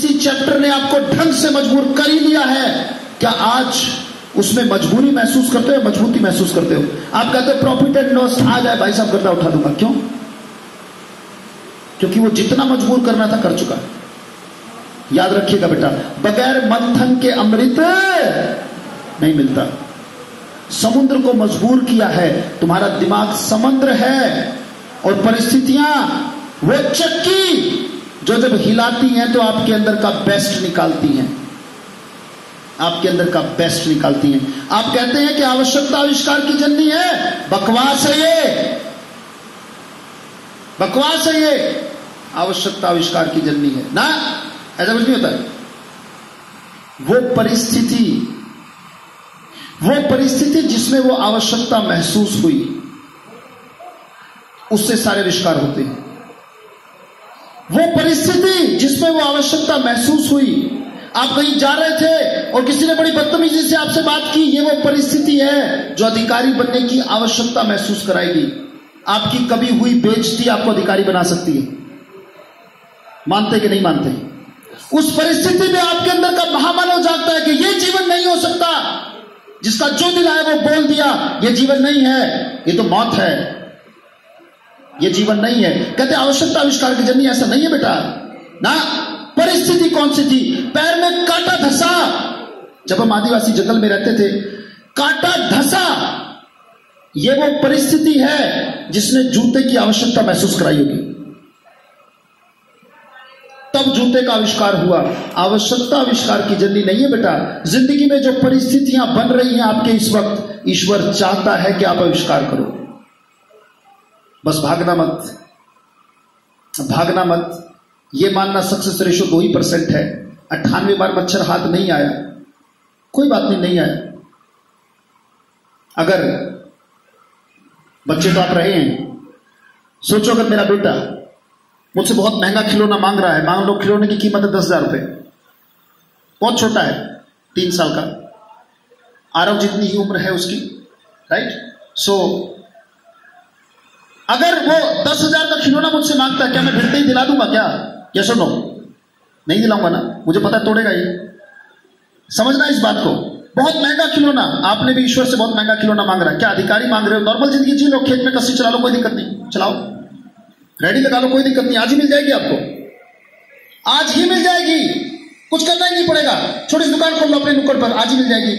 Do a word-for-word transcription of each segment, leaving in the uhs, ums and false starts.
किसी चैप्टर ने आपको ढंग से मजबूर कर ही लिया है, क्या आज उसमें मजबूरी महसूस करते हो, मजबूती महसूस करते हो? आप कहते हो प्रॉफिट एंड लॉस, आ जाए भाई साहब गर्दा उठा दूंगा। क्यों? क्योंकि वो जितना मजबूर करना था कर चुका है। याद रखिएगा बेटा, बगैर मंथन के अमृत नहीं मिलता। समुद्र को मजबूर किया है, तुम्हारा दिमाग समुद्र है और परिस्थितियां वो चक्की जो जब हिलाती हैं तो आपके अंदर का बेस्ट निकालती हैं, आपके अंदर का बेस्ट निकालती हैं। आप कहते हैं कि आवश्यकता आविष्कार की जननी है, बकवास है ये, बकवास है ये। आवश्यकता आविष्कार की जननी है ना, ऐसा कुछ नहीं होता है। वो परिस्थिति, वो परिस्थिति जिसमें वो आवश्यकता महसूस हुई, उससे सारे आविष्कार होते हैं। वो परिस्थिति जिसमें वो आवश्यकता महसूस हुई, आप कहीं जा रहे थे और किसी ने बड़ी बदतमीजी से आपसे बात की, ये वो परिस्थिति है जो अधिकारी बनने की आवश्यकता महसूस कराएगी। आपकी कभी हुई बेइज्जती आपको अधिकारी बना सकती है, मानते कि नहीं मानते? उस परिस्थिति में आपके अंदर का महामानव जागता है कि यह जीवन नहीं हो सकता, जिसका जो दिल है वो बोल दिया, यह जीवन नहीं है, ये तो मौत है, यह जीवन नहीं है। कहते आवश्यकता आविष्कार की जननी, ऐसा नहीं है बेटा ना। परिस्थिति कौन सी थी? पैर में कांटा धंसा। जब हम आदिवासी जंगल में रहते थे, कांटा धंसा, यह वो परिस्थिति है जिसने जूते की आवश्यकता महसूस कराई होगी, तब जूते का आविष्कार हुआ। आवश्यकता आविष्कार की जननी नहीं है बेटा। जिंदगी में जो परिस्थितियां बन रही हैं आपके इस वक्त, ईश्वर चाहता है कि आप आविष्कार करो। बस भागना मत, भागना मत। ये मानना सक्सेस रेशो दो ही परसेंट है, अट्ठानवे बार मच्छर हाथ नहीं आया, कोई बात नहीं, नहीं आया। अगर बच्चे तो आप रहे हैं, सोचो अगर मेरा बेटा मुझसे बहुत महंगा खिलौना मांग रहा है, मान लो खिलौने की कीमत है दस हजार रुपये, बहुत छोटा है, तीन साल का, आरव जितनी ही उम्र है उसकी, राइट? सो अगर वो दस हजार का खिलौना मुझसे मांगता है, क्या मैं भिड़ते ही दिला दूंगा क्या? यस और नो? नहीं दिलाऊंगा ना, मुझे पता है तोड़ेगा ये। समझना इस बात को, बहुत महंगा खिलौना, आपने भी ईश्वर से बहुत महंगा खिलौना मांग रहा है। क्या अधिकारी मांग रहे हो? नॉर्मल जिंदगी जी लो, खेत में कस्सी चला लो, कोई दिक्कत नहीं, चलाओ, रेडी लगा लो, कोई दिक्कत नहीं, आज ही मिल जाएगी आपको, आज ही मिल जाएगी, कुछ करना ही नहीं पड़ेगा। छोटी सी दुकान खोल लो अपने नुक्कड़ पर, आज ही मिल जाएगी,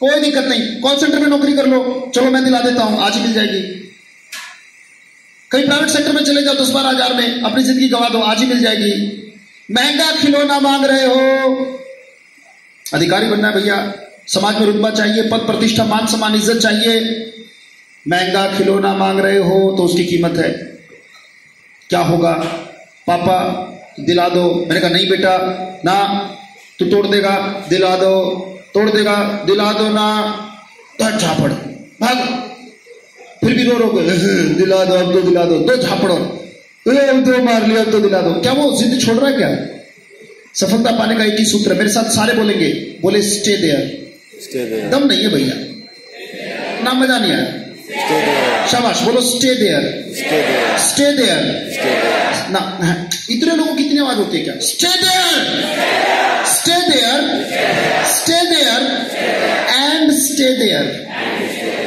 कोई दिक्कत नहीं। कॉल सेंटर में नौकरी कर लो, चलो मैं दिला देता हूं, आज ही मिल जाएगी। कहीं प्राइवेट सेक्टर में चले जाओ, दस बारह हजार में अपनी जिंदगी गवा दो, आज ही मिल जाएगी। महंगा खिलौना मांग रहे हो, अधिकारी बनना है भैया, समाज में रुतबा चाहिए, पद प्रतिष्ठा, मान सम्मान, इज्जत चाहिए, महंगा खिलौना मांग रहे हो तो उसकी कीमत है। क्या होगा? पापा दिला दो। मैंने कहा नहीं बेटा ना, तू तोड़ देगा, दिला दो, तोड़ देगा, दिला दो ना, दो झापड़, भाग। फिर भी रो रो के दिला दो, अब तो दिला दो, दो झापड़ो, दो मार लिया, अब तो दिला दो। क्या वो जिद छोड़ रहा है? क्या सफलता पाने का एक ही सूत्र है, मेरे साथ सारे बोलेंगे, बोले स्टे देयर। दम नहीं है भैया ना, मजा नहीं आया। शाबाश, बोलो स्टे देयर, स्टे देयर ना। इतने लोगों की इतनी आवाज होती है क्या? Stay there, stay there, stay there and stay there.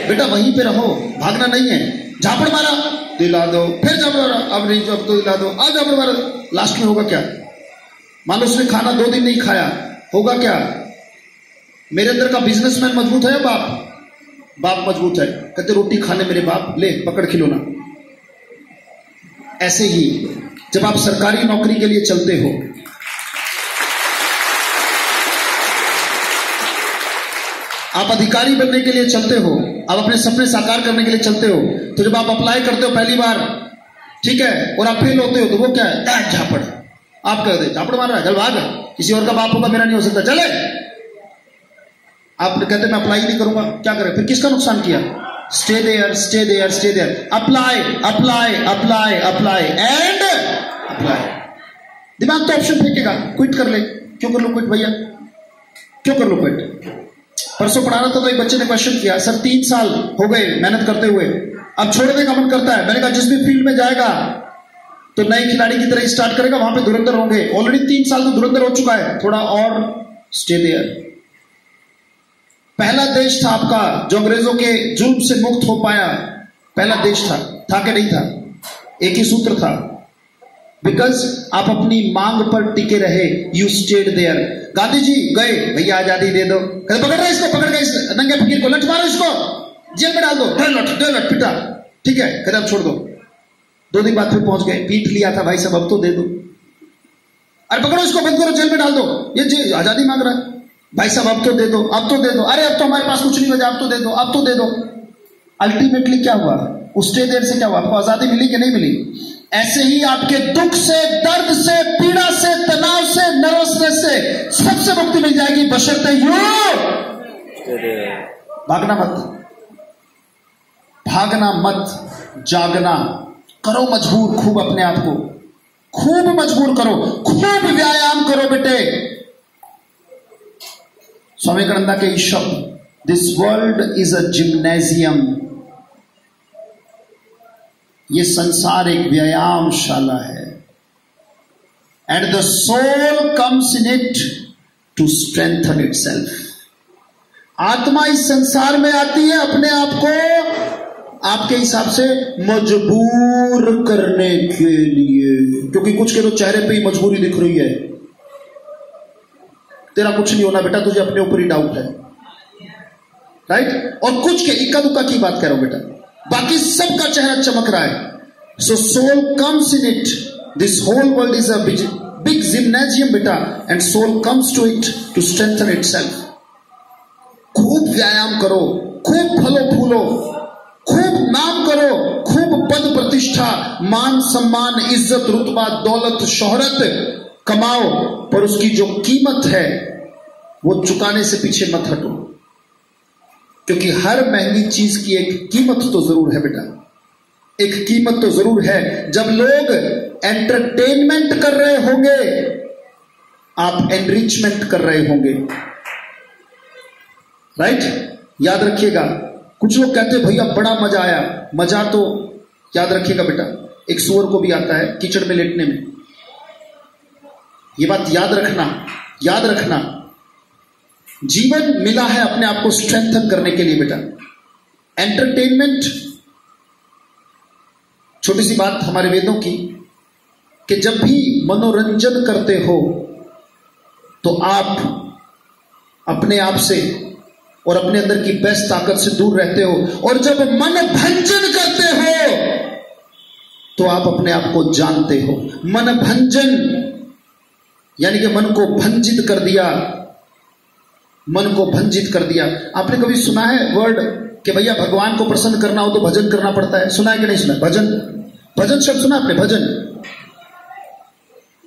बेटा वहीं पे रहो, भागना नहीं है। झापड़ मारा, दिला दो, फिर झापड़ मारा, अब नहीं, अब तो दिला दो, अब झापड़ मारा, लास्ट में होगा क्या? मान लो उसने खाना दो दिन नहीं खाया, होगा क्या? मेरे अंदर का बिजनेसमैन मजबूत है, बाप बाप मजबूत है। कहते रोटी खाने मेरे बाप, ले पकड़ खिलौना। ऐसे ही जब आप सरकारी नौकरी के लिए चलते हो, आप अधिकारी बनने के लिए चलते हो, आप अपने सपने साकार करने के लिए चलते हो, तो जब आप अप्लाई करते हो पहली बार, ठीक है, और आप फेल होते हो, तो वो क्या है? झापड़। आप कहते झापड़ मार रहा है, चल भाग, किसी और का बाप होगा, मेरा नहीं हो सकता, चले। आप कहते मैं अप्लाई नहीं करूंगा, क्या करें? फिर किसका नुकसान किया? Stay there, stay there, stay there, apply, apply, apply, apply and apply. दिमाग तो ऑप्शन फेंकेगा, क्विट कर ले, क्यों कर लूं क्विट भैया, क्यों कर लूं क्विट? परसों पढ़ा रहा था तो एक बच्चे ने क्वेश्चन किया, सर तीन साल हो गए मेहनत करते हुए, अब छोड़ने का मन करता है। मैंने कहा जिस भी फील्ड में जाएगा तो नए खिलाड़ी की तरह स्टार्ट करेगा, वहां पे धुरंधर होंगे। ऑलरेडी तीन साल तो धुरंधर हो चुका है, थोड़ा और स्टे देयर। पहला देश था आपका जो अंग्रेजों के जुल्म से मुक्त हो पाया, पहला देश था था कि नहीं था? एक ही सूत्र था, बिकॉज आप अपनी मांग पर टिके रहे, you stayed there. Gandhi ji गए, भैया आजादी दे दो, पकड़ रहे इसको, पकड़ गए नंगे फकीर को, लठ मारो इसको, जेल में डाल दो, लठ पिटा, ठीक है, कहते आप छोड़ दो। दो दिन बाद फिर पहुंच गए, पीट लिया था भाई साहब, अब तो दे दो, अरे पकड़ो इसको, बंद करो, जेल में डाल दो, ये आजादी मांग रहा है, भाई साहब अब तो दे दो, अब तो दे दो, अरे अब तो हमारे पास कुछ नहीं बचा, अब तो दे दो, अब तो दे दो। अल्टीमेटली क्या हुआ? उससे देर से क्या हुआ? आपको आजादी मिली कि नहीं मिली? ऐसे ही आपके दुख से, दर्द से, पीड़ा से, तनाव से, नर्वसनेस से सबसे मुक्ति मिल जाएगी, बशर्ते यू भागना मत, भागना मत, जागना करो, मजबूर खूब अपने आप को, खूब मजबूर करो, खूब व्यायाम करो बेटे। स्वामी विवेकानंद के शब्द, this world is a gymnasium, ये संसार एक व्यायामशाला है, and the soul comes in it to strengthen itself. आत्मा इस संसार में आती है अपने आप को आपके हिसाब से मजबूर करने के लिए, क्योंकि कुछ के तो चेहरे पे ही मजबूरी दिख रही है। तेरा कुछ नहीं होना बेटा, तुझे अपने ऊपर ही डाउट है, राइट? और कुछ के इक्का दुक्का की बात कर रहा हूं बेटा, बाकी सबका चेहरा चमक रहा है। So soul comes in it, this whole world is a big gymnasium बेटा, and soul comes to it to strengthen itself. खूब व्यायाम करो, खूब फलो फूलो, खूब नाम करो, खूब पद प्रतिष्ठा, मान सम्मान, इज्जत, रुतबा, दौलत, शोहरत कमाओ, पर उसकी जो कीमत है वो चुकाने से पीछे मत हटो, क्योंकि हर महंगी चीज की एक कीमत तो जरूर है बेटा, एक कीमत तो जरूर है। जब लोग एंटरटेनमेंट कर रहे होंगे, आप एनरिचमेंट कर रहे होंगे, राइट? याद रखिएगा। कुछ लोग कहते भैया बड़ा मजा आया, मजा तो याद रखिएगा बेटा एक सुअर को भी आता है कीचड़ में लेटने में, ये बात याद रखना, याद रखना। जीवन मिला है अपने आप को स्ट्रेंथन करने के लिए बेटा। एंटरटेनमेंट, छोटी सी बात हमारे वेदों की कि जब भी मनोरंजन करते हो तो आप अपने आप से और अपने अंदर की बेस्ट ताकत से दूर रहते हो, और जब मन भंजन करते हो तो आप अपने आप को जानते हो। मन भंजन यानी कि मन को भंजित कर दिया, मन को भंजित कर दिया। आपने कभी सुना है वर्ड कि भैया भगवान को प्रसन्न करना हो तो भजन करना पड़ता है? सुना है कि नहीं सुना? भजन, भजन शब्द सुना आपने? भजन,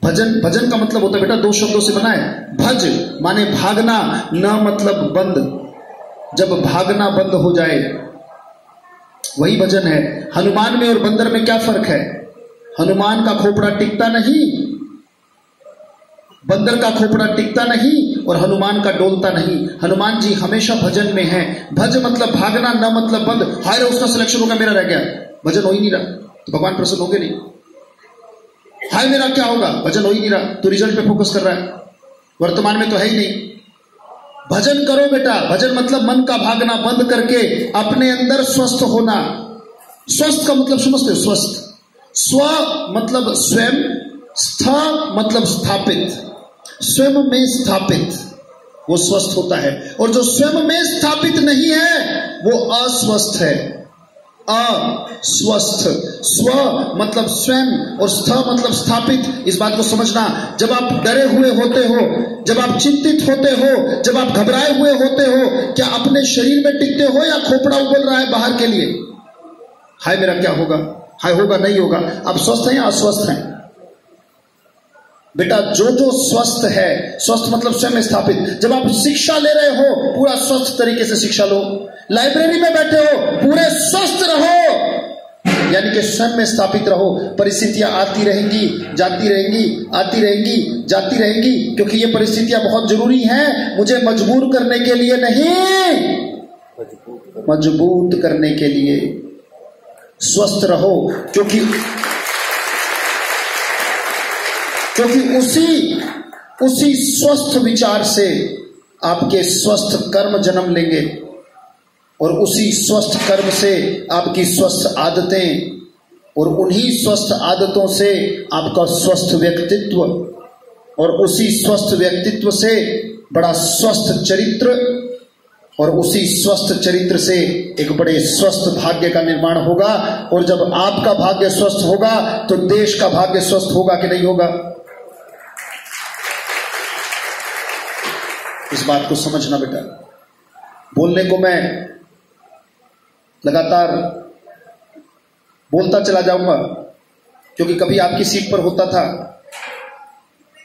भजन, भजन का मतलब होता है बेटा दो शब्दों से बना है, भज माने भागना, न मतलब बंद। जब भागना बंद हो जाए वही भजन है। हनुमान में और बंदर में क्या फर्क है? हनुमान का खोपड़ा टिकता नहीं, बंदर का खोपड़ा टिकता नहीं, और हनुमान का डोलता नहीं। हनुमान जी हमेशा भजन में हैं। भज मतलब भागना, न मतलब बंद। हाय रे उसका सिलेक्शन होगा, मेरा रह गया, भजन हो ही नहीं रहा, तो भगवान प्रसन्न होंगे नहीं। हाय मेरा क्या होगा, भजन हो ही नहीं रहा, तो रिजल्ट पे फोकस कर रहा है, वर्तमान में तो है ही नहीं। भजन करो बेटा, भजन मतलब मन का भागना बंद करके अपने अंदर स्वस्थ होना। स्वस्थ का मतलब समझते हो? स्वस्थ, स्व मतलब स्वयं, स्थ मतलब स्थापित, स्वयं में स्थापित वो स्वस्थ होता है, और जो स्वयं में स्थापित नहीं है वो अस्वस्थ है। अस्वस्थ, स्व मतलब स्वयं और स्थ मतलब स्थापित। इस बात को समझना, जब आप डरे हुए होते हो, जब आप चिंतित होते हो, जब आप घबराए हुए होते हो, क्या अपने शरीर में टिकते हो या खोपड़ा उबल रहा है बाहर के लिए? हाय मेरा क्या होगा, हाय होगा नहीं होगा, आप स्वस्थ हैं या अस्वस्थ हैं बेटा? जो जो स्वस्थ है, स्वस्थ मतलब स्वयं स्थापित। जब आप शिक्षा ले रहे हो पूरा स्वस्थ तरीके से शिक्षा लो, लाइब्रेरी में बैठे हो पूरे स्वस्थ रहो, यानी कि स्वयं में स्थापित रहो। परिस्थितियां आती रहेंगी, जाती रहेंगी, आती रहेंगी, जाती रहेंगी, क्योंकि ये परिस्थितियां बहुत जरूरी हैं, मुझे मजबूर करने के लिए नहीं, मजबूत करने के लिए। स्वस्थ रहो, क्योंकि क्योंकि उसी उसी स्वस्थ विचार से आपके स्वस्थ कर्म जन्म लेंगे और उसी स्वस्थ कर्म से आपकी स्वस्थ आदतें और उन्हीं स्वस्थ आदतों से आपका स्वस्थ व्यक्तित्व और उसी स्वस्थ व्यक्तित्व से बड़ा स्वस्थ चरित्र और उसी स्वस्थ चरित्र से एक बड़े स्वस्थ भाग्य का निर्माण होगा। और जब आपका भाग्य स्वस्थ होगा तो देश का भाग्य स्वस्थ होगा कि नहीं होगा, इस बात को समझना बेटा। बोलने को मैं लगातार बोलता चला जाऊंगा क्योंकि कभी आपकी सीट पर होता था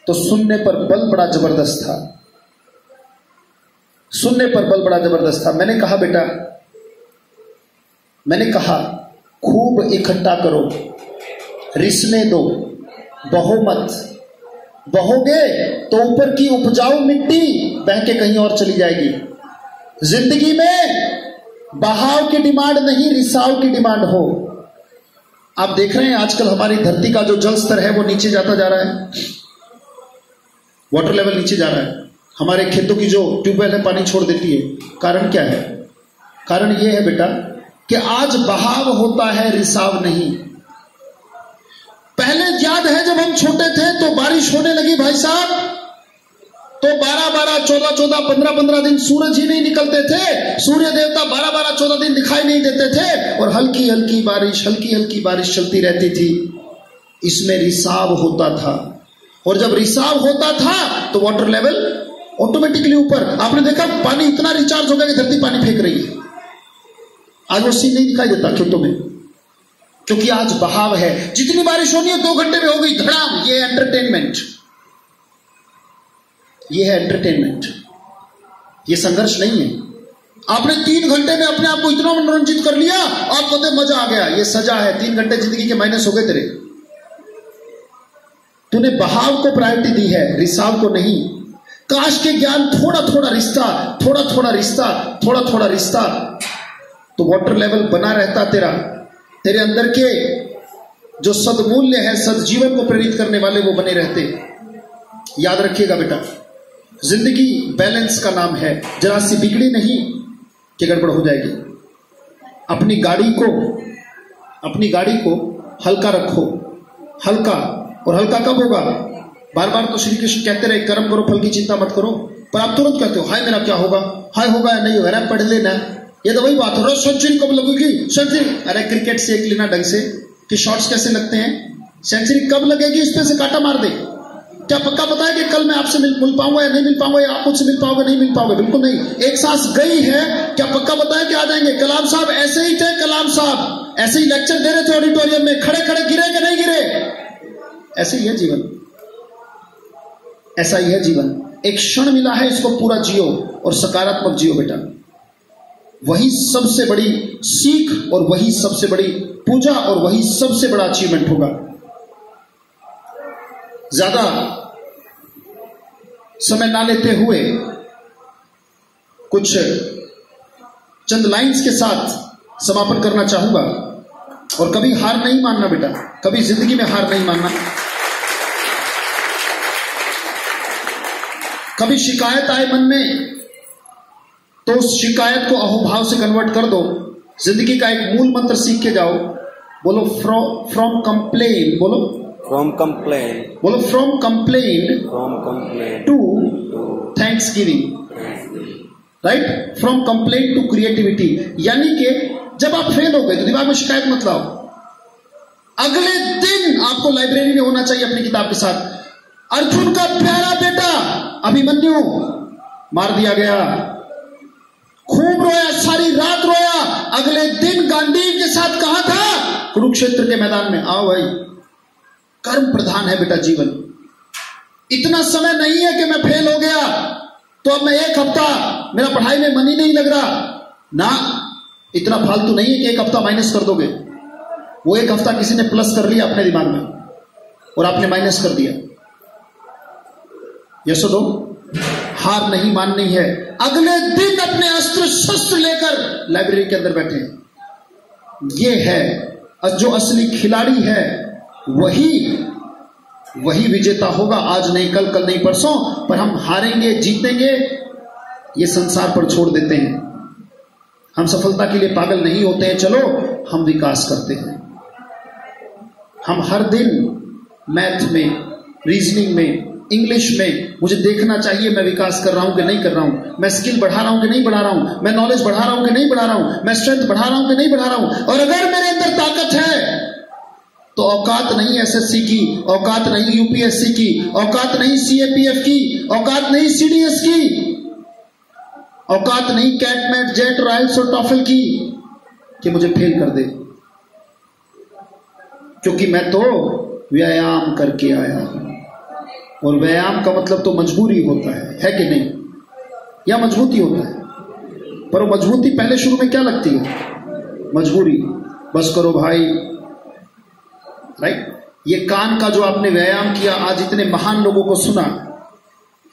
तो सुनने पर बल बड़ा जबरदस्त था, सुनने पर बल बड़ा जबरदस्त था। मैंने कहा बेटा, मैंने कहा खूब इकट्ठा करो, रिसने दो, बहो मत, बहोगे तो ऊपर की उपजाऊ मिट्टी बह के कहीं और चली जाएगी। जिंदगी में बहाव की डिमांड नहीं, रिसाव की डिमांड हो। आप देख रहे हैं आजकल हमारी धरती का जो जल स्तर है वो नीचे जाता जा रहा है, वाटर लेवल नीचे जा रहा है। हमारे खेतों की जो ट्यूबवेल है पानी छोड़ देती है। कारण क्या है? कारण ये है बेटा कि आज बहाव होता है, रिसाव नहीं। पहले याद है जब हम छोटे थे तो बारिश होने लगी भाई साहब तो बारह बारह चौदह चौदह पंद्रह पंद्रह दिन सूरज ही नहीं निकलते थे, सूर्य देवता बारह बारह चौदह दिन दिखाई नहीं देते थे और हल्की हल्की बारिश हल्की हल्की बारिश चलती रहती थी। इसमें रिसाव होता था और जब रिसाव होता था तो वाटर लेवल ऑटोमेटिकली ऊपर। आपने देखा पानी इतना रिचार्ज हो गया कि धरती पानी फेंक रही है। आज वो सीन नहीं दिखाई देता खेतों में क्योंकि आज बहाव है। जितनी बारिश होनी है दो घंटे में हो गई, धड़ाम। ये एंटरटेनमेंट, ये है एंटरटेनमेंट, ये संघर्ष नहीं है। आपने तीन घंटे में अपने आप को इतना मनोरंजित कर लिया आप कहते मजा आ गया, ये सजा है। तीन घंटे जिंदगी के माइनस हो गए तेरे। तूने बहाव को प्रायोरिटी दी है, रिसाव को नहीं। काश के ज्ञान थोड़ा थोड़ा रिश्ता, थोड़ा थोड़ा रिश्ता, थोड़ा थोड़ा रिश्ता, तो वाटर लेवल बना रहता तेरा। तेरे अंदर के जो सदमूल्य है, सदजीवन को प्रेरित करने वाले, वो बने रहते। याद रखिएगा बेटा, जिंदगी बैलेंस का नाम है। जरा सी बिगड़ी नहीं कि गड़बड़ हो जाएगी। अपनी गाड़ी को अपनी गाड़ी को हल्का रखो, हल्का। और हल्का कब होगा? बार बार तो श्री कृष्ण कहते रहे कर्म करो फल की चिंता मत करो, पर आप तुरंत कहते हो हाय मेरा क्या होगा, हाय होगा या नहीं होगा, पढ़ लेना। ये तो वही बात हो रहा है, सेंचुरी कब लगेगी, सेंचुरी। अरे क्रिकेट से एक लेना ढंग से कि शॉट्स कैसे लगते हैं, सेंचुरी कब लगेगी इस पे से काटा मार दे। क्या पक्का पता है कि कल मैं आपसे मिल मिल पाऊंगा या नहीं मिल पाऊंगा, या आप मुझसे मिल पाओगे नहीं मिल पाओगे? बिल्कुल नहीं। एक सांस गई है, क्या पक्का पता है कि आ जाएंगे? कलाम साहब ऐसे ही थे, कलाम साहब ऐसे ही लेक्चर दे रहे थे ऑडिटोरियम में, खड़े खड़े गिरे कि नहीं गिरे? ऐसे ही है जीवन, ऐसा ही है जीवन। एक क्षण मिला है, इसको पूरा जियो और सकारात्मक जियो बेटा। वही सबसे बड़ी सीख और वही सबसे बड़ी पूजा और वही सबसे बड़ा अचीवमेंट होगा। ज्यादा समय ना लेते हुए कुछ चंद लाइंस के साथ समापन करना चाहूंगा। और कभी हार नहीं मानना बेटा, कभी जिंदगी में हार नहीं मानना। कभी शिकायत आए मन में तो उस शिकायत को अहोभाव से कन्वर्ट कर दो। जिंदगी का एक मूल मंत्र सीख के जाओ। बोलो फ्रॉम कंप्लेन, बोलो फ्रॉम कंप्लेन, बोलो from complain from complain to thanksgiving, right? From complain to creativity. यानी कि जब आप फेल हो गए तो दिमाग में शिकायत मत लाओ। अगले दिन आपको लाइब्रेरी में होना चाहिए अपनी किताब के साथ। अर्जुन का प्यारा बेटा अभिमन्यु मार दिया गया, खूब रोया, सारी रात रोया। अगले दिन गांडीव के साथ कहा था कुरुक्षेत्र के मैदान में। आओ भाई, कर्म प्रधान है बेटा जीवन। इतना समय नहीं है कि मैं फेल हो गया तो अब मैं एक हफ्ता, मेरा पढ़ाई में मन ही नहीं लग रहा ना, इतना फालतू नहीं है कि एक हफ्ता माइनस कर दोगे। वो एक हफ्ता किसी ने प्लस कर लिया अपने दिमाग में और आपने माइनस कर दिया। ये सुनो, हार नहीं माननी है। अगले दिन अपने अस्त्र शस्त्र लेकर लाइब्रेरी के अंदर बैठे। ये है जो असली खिलाड़ी है, वही वही विजेता होगा। आज नहीं कल, कल नहीं परसों, पर हम हारेंगे जीतेंगे ये संसार पर छोड़ देते हैं। हम सफलता के लिए पागल नहीं होते हैं, चलो हम विकास करते हैं। हम हर दिन मैथ में, रीजनिंग में, इंग्लिश में मुझे देखना चाहिए मैं विकास कर रहा हूं कि नहीं कर रहा हूं, मैं स्किल बढ़ा रहा हूं कि नहीं बढ़ा रहा हूं, मैं नॉलेज बढ़ा रहा हूं कि नहीं बढ़ा रहा हूं, मैं स्ट्रेंथ बढ़ा रहा हूं कि नहीं बढ़ा रहा हूं। और अगर मेरे अंदर ताकत है तो औकात नहीं एस एस सी की, औकात नहीं यू पी एस सी की, औकात नहीं सी ए पी एफ की, औकात नहीं सी डी एस की, औकात नहीं कैट मैट जेट राइल्स और टॉफल की कि मुझे फेल कर दे, क्योंकि मैं तो व्यायाम करके आया हूं। और व्यायाम का मतलब तो मजबूरी होता है, है कि नहीं, या मजबूती होता है। पर वो मजबूती पहले शुरू में क्या लगती है, मजबूरी, बस करो भाई, राइट। ये कान का जो आपने व्यायाम किया, आज इतने महान लोगों को सुना,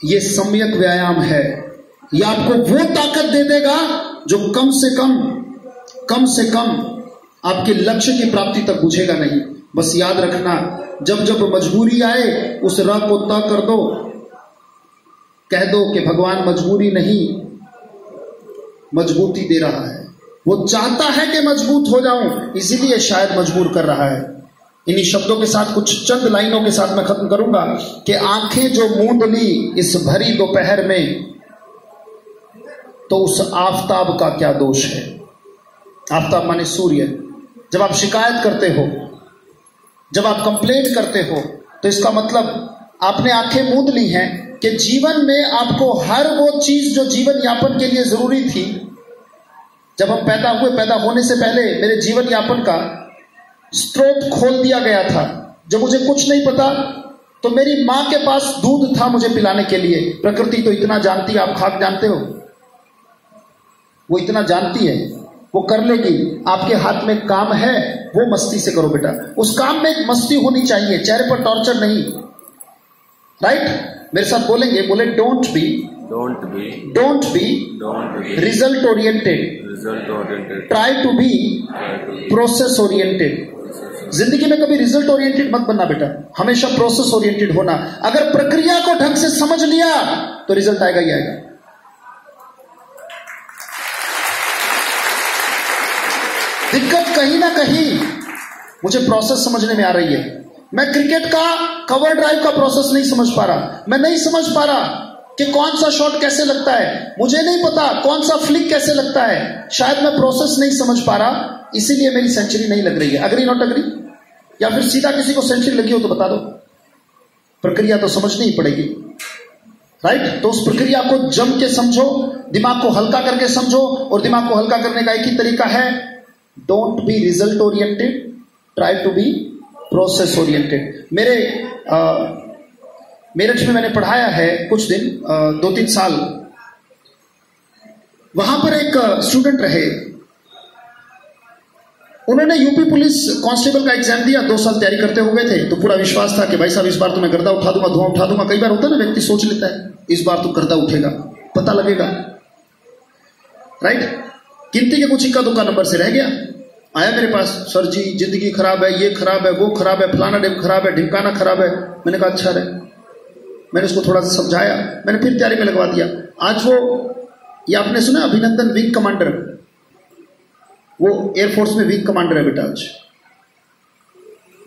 ये सम्यक व्यायाम है। ये आपको वो ताकत दे देगा जो कम से कम कम से कम आपके लक्ष्य की प्राप्ति तक पूछेगा नहीं। बस याद रखना, जब जब मजबूरी आए उस राह को तय कर दो, कह दो कि भगवान मजबूरी नहीं मजबूती दे रहा है, वो चाहता है कि मजबूत हो जाऊं, इसीलिए शायद मजबूर कर रहा है। इन्हीं शब्दों के साथ, कुछ चंद लाइनों के साथ मैं खत्म करूंगा कि आंखें जो मूंद ली इस भरी दोपहर में, तो उस आफताब का क्या दोष है। आफताब माने सूर्य। जब आप शिकायत करते हो, जब आप कंप्लेंट करते हो, तो इसका मतलब आपने आंखें मूंद ली हैं कि जीवन में आपको हर वो चीज जो जीवन यापन के लिए जरूरी थी, जब हम पैदा हुए, पैदा होने से पहले मेरे जीवन यापन का स्रोत खोल दिया गया था। जब मुझे कुछ नहीं पता तो मेरी माँ के पास दूध था मुझे पिलाने के लिए। प्रकृति तो इतना जानती है, आप खाक जानते हो, वो इतना जानती है, वो कर लेगी। आपके हाथ में काम है, वो मस्ती से करो बेटा, उस काम में एक मस्ती होनी चाहिए, चेहरे पर टॉर्चर नहीं, राइट। मेरे साथ बोलेंगे, बोले don't be don't be don't be don't be result oriented result oriented try to be process oriented. जिंदगी में कभी रिजल्ट ओरिएंटेड मत बनना बेटा, हमेशा प्रोसेस ओरिएंटेड होना। अगर प्रक्रिया को ढंग से समझ लिया तो रिजल्ट आएगा ही आएगा। दिक्कत कहीं ना कहीं मुझे प्रोसेस समझने में आ रही है। मैं क्रिकेट का कवर ड्राइव का प्रोसेस नहीं समझ पा रहा, मैं नहीं समझ पा रहा कि कौन सा शॉट कैसे लगता है, मुझे नहीं पता कौन सा फ्लिक कैसे लगता है, शायद मैं प्रोसेस नहीं समझ पा रहा, इसीलिए मेरी सेंचुरी नहीं लग रही है। अग्री नॉट अग्री, या फिर सीधा किसी को सेंचुरी लगी हो तो बता दो। प्रक्रिया तो समझनी ही पड़ेगी, राइट। तो उस प्रक्रिया को जम के समझो, दिमाग को हल्का करके समझो, और दिमाग को हल्का करने का एक ही तरीका है, don't be result oriented try to be process oriented. मेरे मेरठ में मैंने पढ़ाया है कुछ दिन, आ, दो तीन साल। वहां पर एक स्टूडेंट रहे, उन्होंने यूपी पुलिस कांस्टेबल का एग्जाम दिया, दो साल तैयारी करते हुए थे। तो पूरा विश्वास था कि भाई साहब इस बार तो मैं गर्दा उठा दूंगा, धुआं उठा दूंगा। कई बार होता है ना, व्यक्ति सोच लेता है इस बार तो गर्दा उठेगा, पता लगेगा, राइट। गिनती के कुछ इक्का दुक्का नंबर से रह गया, आया मेरे पास, सर जी जिंदगी खराब है, ये खराब है, वो खराब है, फलाना डेम खराब है, ढिमकाना खराब है। मैंने कहा अच्छा रहे, मैंने उसको थोड़ा सा समझाया, मैंने फिर तैयारी में लगवा दिया। आज वो, ये आपने सुना अभिनंदन विंग कमांडर, वो एयरफोर्स में विंग कमांडर है बेटा आज।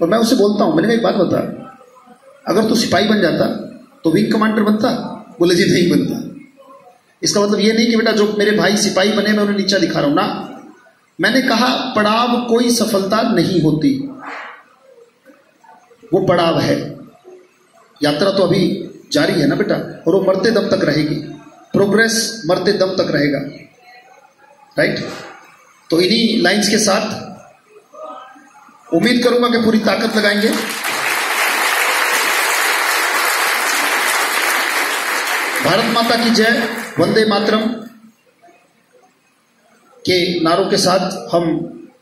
और मैं उसे बोलता हूँ, मैंने कहा एक बात बता, अगर तू सिपाही बन जाता तो विंग कमांडर बनता? बोले जी नहीं बनता। इसका मतलब ये नहीं कि बेटा जो मेरे भाई सिपाही बने मैं उन्हें नीचा दिखा रहा हूं ना। मैंने कहा पड़ाव कोई सफलता नहीं होती, वो पड़ाव है, यात्रा तो अभी जारी है ना बेटा, और वो मरते दम तक रहेगी, प्रोग्रेस मरते दम तक रहेगा, राइट। तो इन्हीं लाइंस के साथ उम्मीद करूंगा कि पूरी ताकत लगाएंगे। भारत माता की जय, वंदे मातरम के नारों के साथ हम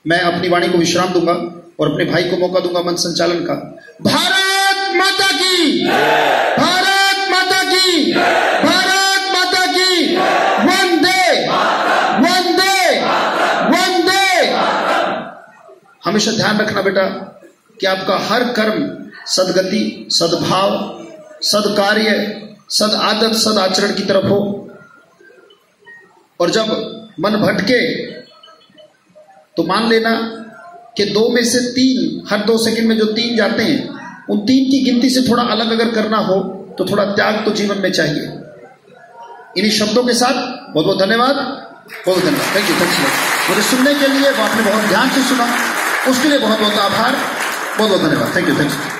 मैं अपनी वाणी को विश्राम दूंगा और अपने भाई को मौका दूंगा मंच संचालन का। भारत माता की जय, भारत माता की जय, भारत माता की जय, वंदे वंदे वंदे। हमेशा ध्यान रखना बेटा कि आपका हर कर्म सदगति, सद्भाव, सदकार्य, सद आदत, सद आचरण की तरफ हो। और जब मन भटके तो मान लेना कि दो में से तीन, हर दो सेकंड में जो तीन जाते हैं उन तीन की गिनती से थोड़ा अलग अगर करना हो तो थोड़ा त्याग तो जीवन में चाहिए। इन्हीं शब्दों के साथ बहुत बहुत धन्यवाद, बहुत धन्यवाद। Thank you, thank you. मुझे सुनने के लिए, आपने बहुत ध्यान से सुना, उसके लिए बहुत बहुत आभार, बहुत बहुत धन्यवाद। Thank you, thank you.